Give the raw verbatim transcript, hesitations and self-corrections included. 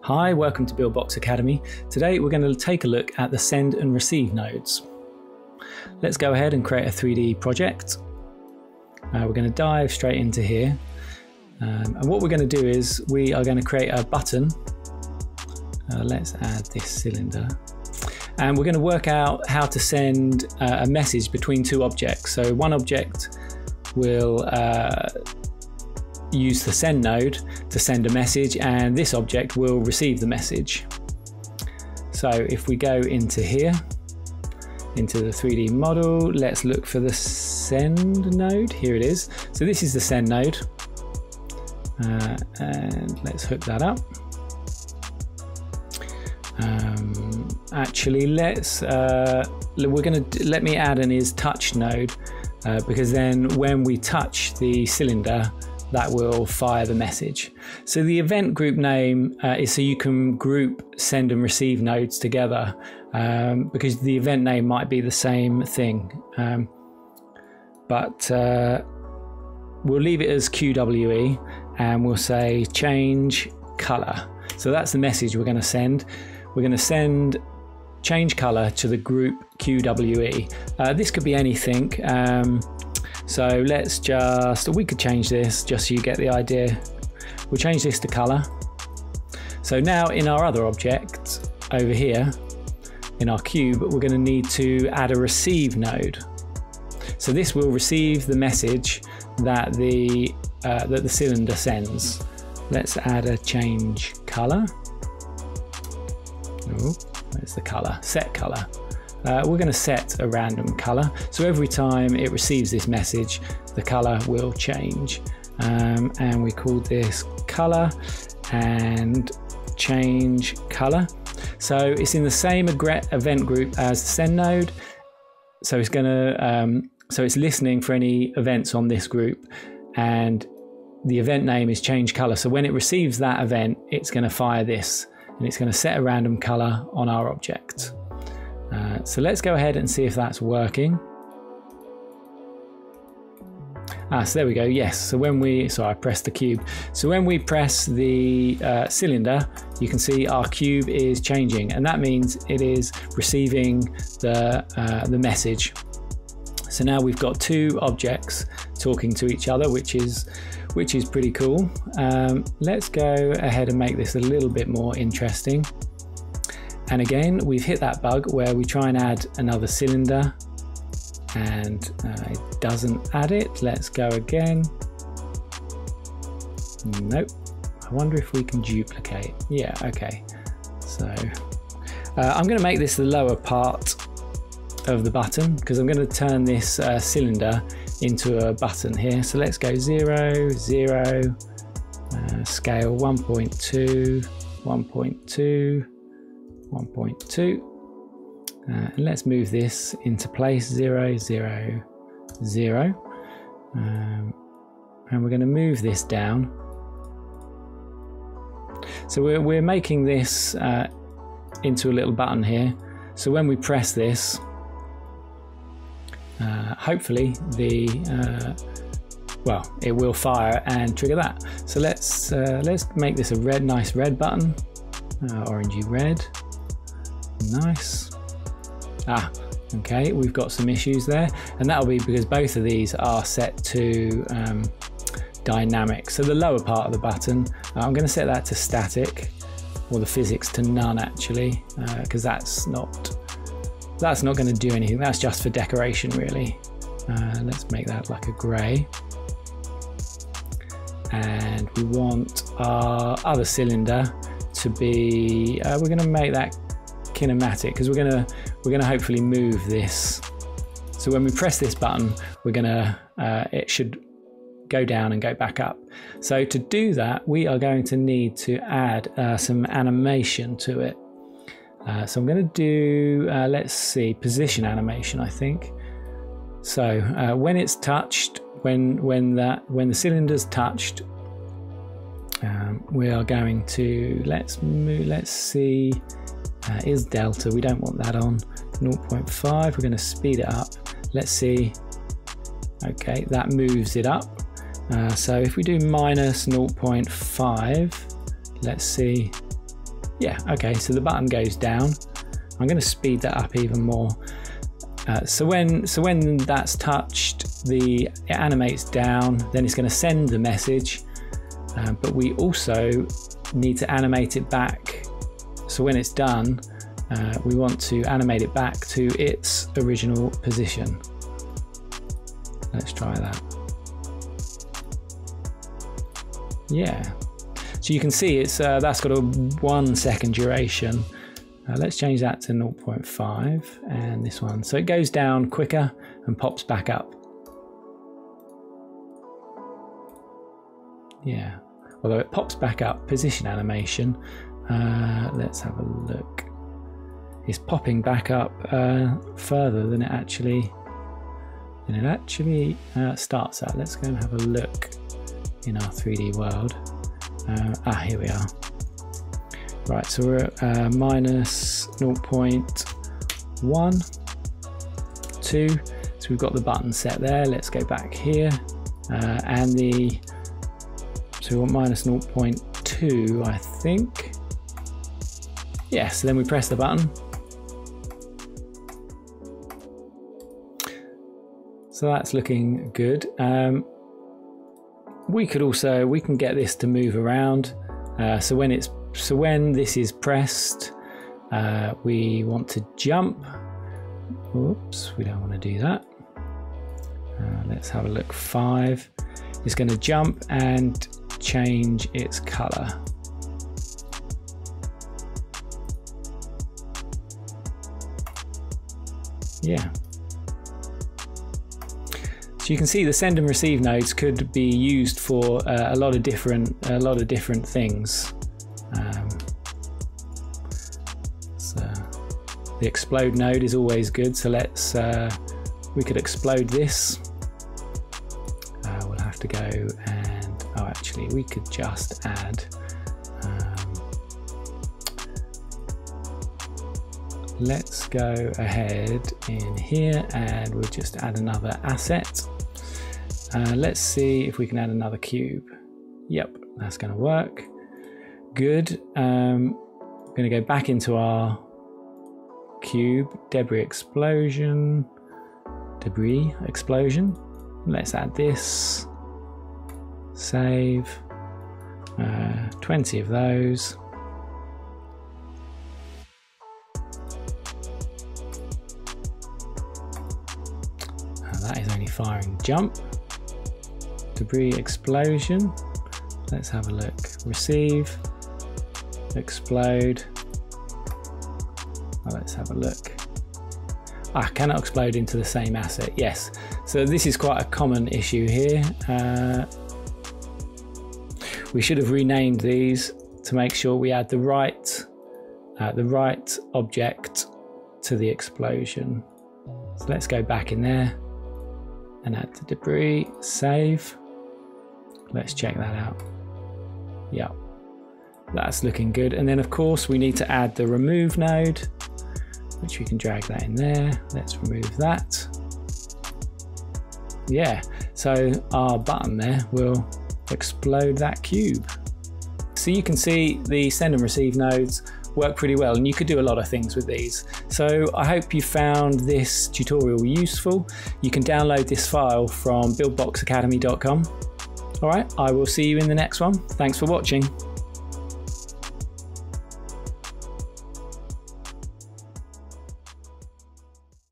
Hi, welcome to Buildbox Academy. Today we're going to take a look at the send and receive nodes. Let's go ahead and create a three D project. Uh, we're going to dive straight into here. Um, and what we're going to do is we are going to create a button. Uh, let's add this cylinder. And we're going to work out how to send uh, a message between two objects. So one object will uh, use the send node to send a message, and this object will receive the message. So if we go into here, into the three D model, let's look for the send node. Here it is. So this is the send node. Uh, and let's hook that up. Um, actually, let's uh, we're going to let me add an isTouch node uh, because then when we touch the cylinder, that will fire the message. So the event group name uh, is so you can group send and receive nodes together um, because the event name might be the same thing, um, but uh, we'll leave it as Q W E and we'll say change color. So that's the message we're going to send. We're going to send change color to the group Q W E. Uh, this could be anything. Um, so let's just, we could change this just so you get the idea. We'll change this to color. So now in our other object over here, in our cube, we're going to need to add a receive node. So this will receive the message that the, uh, that the cylinder sends. Let's add a change color. Oh, there's the color, set color. Uh, we're going to set a random color. So every time it receives this message, the color will change. Um, and we call this color and change color. So it's in the same event group as the send node. So it's going to, um, so it's listening for any events on this group, and the event name is change color. So when it receives that event, it's going to fire this. And it's going to set a random color on our object. Uh, so let's go ahead and see if that's working. Ah, so there we go. Yes. So when we, so I press the cube. So when we press the uh, cylinder, you can see our cube is changing, and that means it is receiving the uh, the message. So now we've got two objects talking to each other, which is which is pretty cool. Um, let's go ahead and make this a little bit more interesting. And again, we've hit that bug where we try and add another cylinder and uh, it doesn't add it. Let's go again. Nope. I wonder if we can duplicate. Yeah, okay. So uh, I'm gonna make this the lower part of the button because I'm gonna turn this uh, cylinder into a button here. So let's go zero, zero, uh, scale one point two, one point two, one point two. Uh, and let's move this into place, zero, zero, zero. Um, and we're gonna move this down. So we're, we're making this uh, into a little button here. So when we press this, Uh, hopefully the uh, well it will fire and trigger that. So let's uh, let's make this a red, nice red button, uh, orangey red, nice. Ah, okay, we've got some issues there, and that'll be because both of these are set to um, dynamic. So the lower part of the button, uh, I'm going to set that to static, or the physics to none actually, because uh, that's not. That's not going to do anything. That's just for decoration, really. Uh, let's make that like a grey. And we want our other cylinder to be. Uh, we're going to make that kinematic because we're going to we're going to hopefully move this. So when we press this button, we're going to uh, it should go down and go back up. So to do that, we are going to need to add uh, some animation to it. Uh, so I'm going to do, uh, let's see, position animation, I think. So uh, when it's touched, when when that when the cylinder's touched, um, we are going to let's move. Let's see, uh, is delta? We don't want that on zero point five. We're going to speed it up. Let's see. Okay, that moves it up. Uh, so if we do minus zero point five, let's see. Yeah, okay, so the bottom goes down. I'm going to speed that up even more. Uh, so when so when that's touched, the it animates down, then it's going to send the message, uh, but we also need to animate it back. So when it's done, uh, we want to animate it back to its original position. Let's try that. Yeah, so you can see it's uh, that's got a one second duration. Uh, let's change that to zero point five and this one. So it goes down quicker and pops back up. Yeah, although it pops back up, position animation. Uh, let's have a look. It's popping back up uh, further than it actually, than it actually uh, starts at. Let's go and have a look in our three D world. Uh, ah, here we are. Right, so we're at uh, minus zero point one two, so we've got the button set there. Let's go back here, uh, and the so we want minus zero point two, I think. Yeah, so then we press the button. So that's looking good. Um, we could also we can get this to move around. Uh, so when it's So when this is pressed, uh, we want to jump. Oops, we don't want to do that. Uh, let's have a look. Five. It's going to jump and change its color. Yeah. So you can see the send and receive nodes could be used for uh, a lot of different a lot of different things. Um, so the explode node is always good, so let's uh, we could explode this. Uh, we'll have to go and oh actually we could just add um, let's go ahead in here and we'll just add another asset. Uh, let's see if we can add another cube. Yep, that's going to work. Good. Um, I'm going to go back into our cube, debris explosion, debris explosion. Let's add this. Save. Uh, twenty of those. Uh, that is only firing jump. Debris explosion. Let's have a look. Receive. Explode. Well, let's have a look. I cannot explode into the same asset. Yes, so this is quite a common issue here. Uh, we should have renamed these to make sure we add the right uh, the right object to the explosion. So let's go back in there and add the debris. Save. Let's check that out. Yep. That's looking good. And then of course we need to add the remove node, which we can drag that in there. Let's remove that. Yeah, so our button there will explode that cube. So you can see the send and receive nodes work pretty well, and you could do a lot of things with these. So I hope you found this tutorial useful. You can download this file from buildbox academy dot com. All right, I will see you in the next one. Thanks for watching.